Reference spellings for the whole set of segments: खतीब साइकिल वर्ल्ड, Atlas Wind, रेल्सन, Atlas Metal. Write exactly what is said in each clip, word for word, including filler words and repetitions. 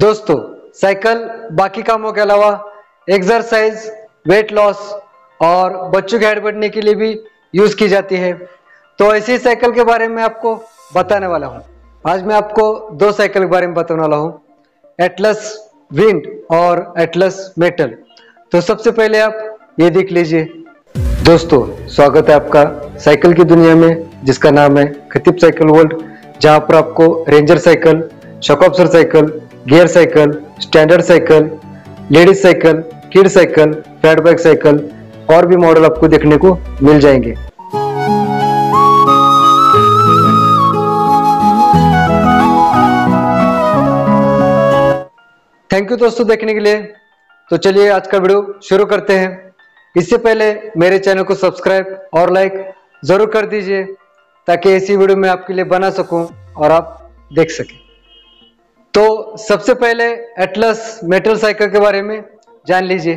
दोस्तों साइकिल बाकी कामों के अलावा एक्सरसाइज, वेट लॉस और बच्चों की हाइट बढ़ने के लिए भी यूज की जाती है। तो ऐसी साइकिल के बारे में आपको बताने वाला हूँ। आज मैं आपको दो साइकिल के बारे में बताने वाला हूँ, एटलस विंड और एटलस मेटल। तो सबसे पहले आप ये देख लीजिए। दोस्तों स्वागत है आपका साइकिल की दुनिया में, जिसका नाम है खतीब साइकिल वर्ल्ड, जहाँ पर आपको ranger cycle, shock absorber cycle, gear cycle, standard cycle, ladies cycle, kid cycle, fat bike cycle और भी मॉडल आपको देखने को मिल जाएंगे। थैंक यू दोस्तों देखने के लिए। तो चलिए आज का वीडियो शुरू करते हैं। इससे पहले मेरे चैनल को सब्सक्राइब और लाइक जरूर कर दीजिए, ताकि ऐसी वीडियो मैं आपके लिए बना सकूं और आप देख सकें। तो सबसे पहले एटलस मेटल साइकिल के बारे में जान लीजिए।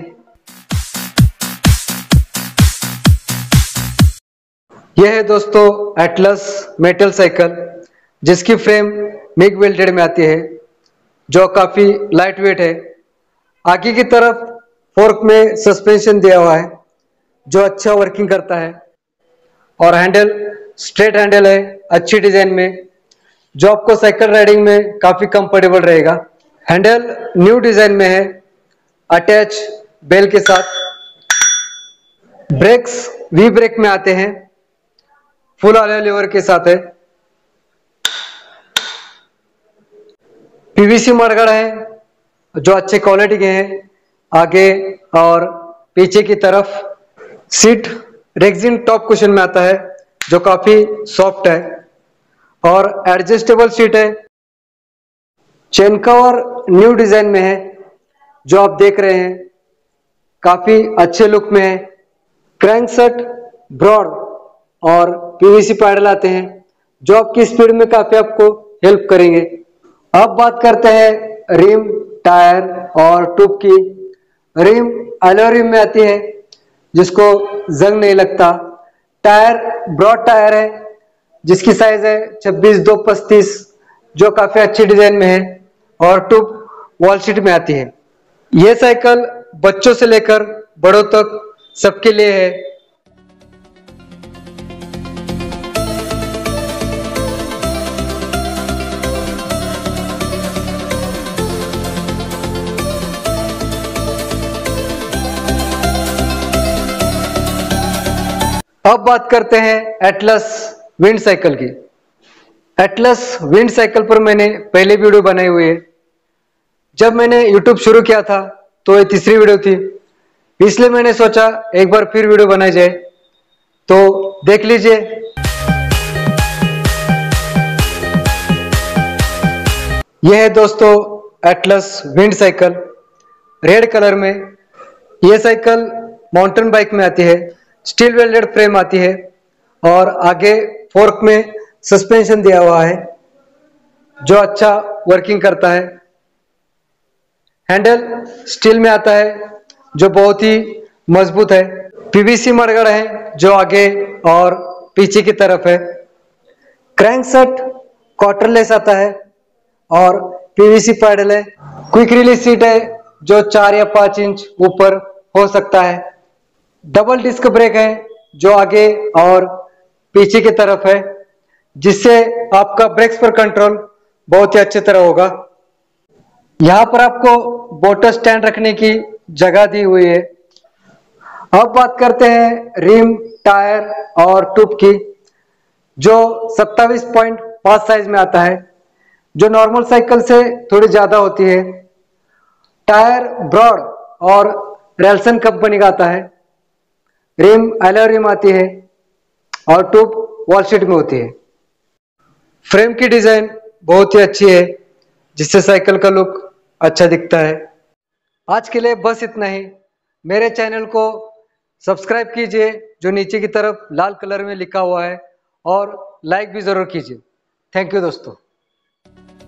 यह है दोस्तों एटलस मेटल साइकिल, जिसकी फ्रेम मिग वेल्टेड में आती है, जो काफी लाइट वेट है। आगे की तरफ फोर्क में सस्पेंशन दिया हुआ है, जो अच्छा वर्किंग करता है, और हैंडल स्ट्रेट हैंडल है अच्छी डिजाइन में, जो आपको साइकिल राइडिंग में काफी कंफर्टेबल रहेगा। हैंडल न्यू डिजाइन में है, अटैच बेल के साथ। ब्रेक्स वी ब्रेक में आते हैं, फुल अलॉय लीवर के साथ है। पीवीसी मडगाड़ा है, जो अच्छे क्वालिटी के हैं। आगे और पीछे की तरफ सीट रेक्सिन टॉप कुशन में आता है, जो काफी सॉफ्ट है और एडजस्टेबल सीट है। चेन कवर न्यू डिजाइन में है, जो आप देख रहे हैं काफी अच्छे लुक में है। क्रैंकसेट ब्रॉड और पीवीसी पैडल आते हैं, जो आपकी स्पीड में काफी आपको हेल्प करेंगे। अब बात करते हैं रिम, टायर और ट्यूब की। रिम अलॉय रिम में आती है, जिसको जंग नहीं लगता। टायर ब्रॉड टायर है, जिसकी साइज है छब्बीस दो पच्चीस, जो काफी अच्छी डिजाइन में है। और ट्यूब वॉल सीट में आती है। यह साइकिल बच्चों से लेकर बड़ों तक सबके लिए है। अब बात करते हैं एटलस विंड साइकिल की। एटलस विंड साइकिल पर मैंने पहले वीडियो बनाई हुई है। जब मैंने यूट्यूब शुरू किया था तो ये तीसरी वीडियो थी, इसलिए मैंने सोचा एक बार फिर वीडियो बनाई जाए। तो देख लीजिए। यह है दोस्तों Atlas wind cycle, red colour में। यह साइकिल माउंटेन बाइक में आती है, स्टील वेल्डेड फ्रेम आती है और आगे फोर्क में सस्पेंशन दिया हुआ है, जो अच्छा वर्किंग करता है। हैंडल स्टील में आता है, जो बहुत ही मजबूत है। पीवीसी मडगाड़ा है, जो आगे और पीछे की तरफ है। क्रैंकसेट क्वार्टरलेस आता है और पीवीसी पैडल है। क्विक रिलीज सीट है, जो चार या पांच इंच ऊपर हो सकता है। डबल डिस्क ब्रेक है, जो आगे और पीछे की तरफ है, जिससे आपका ब्रेक्स पर कंट्रोल बहुत ही अच्छी तरह होगा। यहाँ पर आपको बोतल स्टैंड रखने की जगह दी हुई है। अब बात करते हैं रिम, टायर और ट्यूब की, जो सत्ताईस पॉइंट पाँच साइज में आता है, जो नॉर्मल साइकिल से थोड़ी ज्यादा होती है। टायर ब्रॉड और रेल्सन कंपनी का आता है। रिम अलॉय रिम आती है और ट्यूब वॉल सीट में होती है। फ्रेम की डिजाइन बहुत ही अच्छी है, जिससे साइकिल का लुक अच्छा दिखता है। आज के लिए बस इतना ही। मेरे चैनल को सब्सक्राइब कीजिए, जो नीचे की तरफ लाल कलर में लिखा हुआ है, और लाइक भी जरूर कीजिए। थैंक यू दोस्तों।